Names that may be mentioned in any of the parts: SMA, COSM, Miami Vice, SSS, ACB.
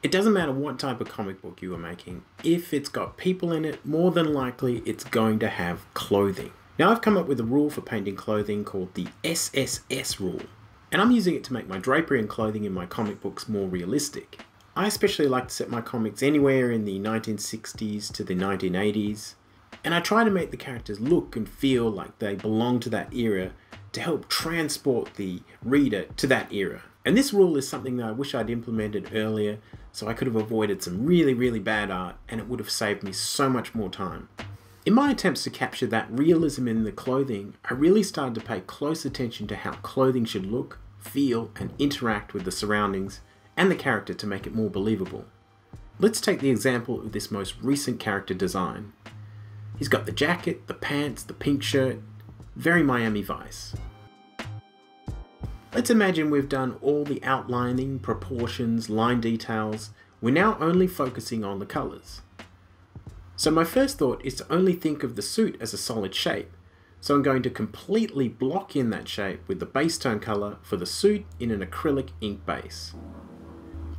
It doesn't matter what type of comic book you are making, if it's got people in it, more than likely it's going to have clothing. Now I've come up with a rule for painting clothing called the SSS rule, and I'm using it to make my drapery and clothing in my comic books more realistic. I especially like to set my comics anywhere in the 1960s to the 1980s, and I try to make the characters look and feel like they belong to that era to help transport the reader to that era. And this rule is something that I wish I'd implemented earlier, so I could have avoided some really bad art, and it would have saved me so much more time. In my attempts to capture that realism in the clothing, I really started to pay close attention to how clothing should look, feel, and interact with the surroundings and the character to make it more believable. Let's take the example of this most recent character design. He's got the jacket, the pants, the pink shirt, very Miami Vice. Let's imagine we've done all the outlining, proportions, line details. We're now only focusing on the colours. So my first thought is to only think of the suit as a solid shape, so I'm going to completely block in that shape with the base tone colour for the suit in an acrylic ink base.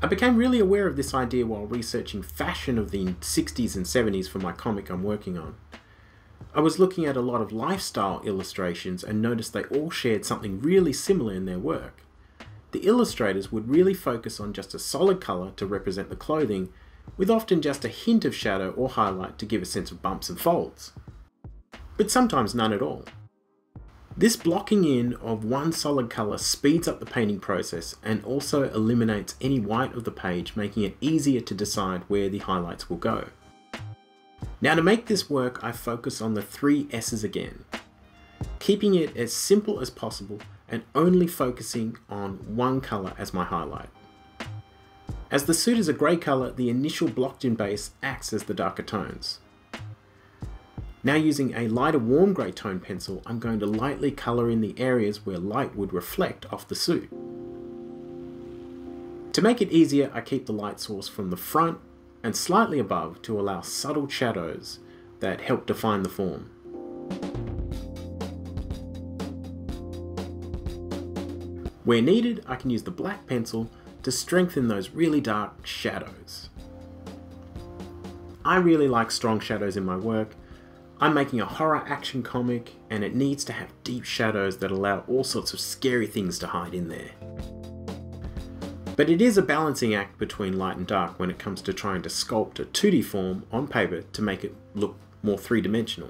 I became really aware of this idea while researching fashion of the 60s and 70s for my comic I'm working on. I was looking at a lot of lifestyle illustrations and noticed they all shared something really similar in their work. The illustrators would really focus on just a solid colour to represent the clothing, with often just a hint of shadow or highlight to give a sense of bumps and folds, but sometimes none at all. This blocking in of one solid colour speeds up the painting process and also eliminates any white of the page, making it easier to decide where the highlights will go. Now to make this work, I focus on the three S's again, keeping it as simple as possible and only focusing on one colour as my highlight. As the suit is a grey colour, the initial blocked-in base acts as the darker tones. Now using a lighter warm grey tone pencil, I'm going to lightly colour in the areas where light would reflect off the suit. To make it easier, I keep the light source from the front and slightly above to allow subtle shadows that help define the form. Where needed, I can use the black pencil to strengthen those really dark shadows. I really like strong shadows in my work. I'm making a horror action comic, and it needs to have deep shadows that allow all sorts of scary things to hide in there. But it is a balancing act between light and dark when it comes to trying to sculpt a 2D form on paper to make it look more three-dimensional.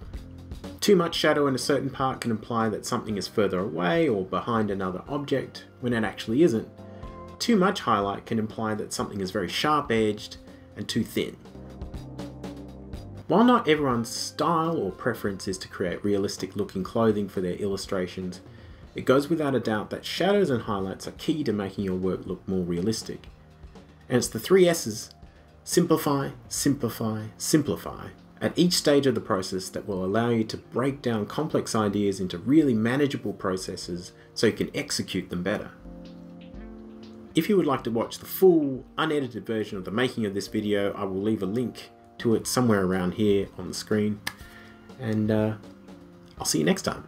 Too much shadow in a certain part can imply that something is further away or behind another object when it actually isn't. Too much highlight can imply that something is very sharp-edged and too thin. While not everyone's style or preference is to create realistic-looking clothing for their illustrations, it goes without a doubt that shadows and highlights are key to making your work look more realistic. And it's the three S's, simplify, simplify, simplify, at each stage of the process that will allow you to break down complex ideas into really manageable processes so you can execute them better. If you would like to watch the full, unedited version of the making of this video, I will leave a link to it somewhere around here on the screen, and I'll see you next time.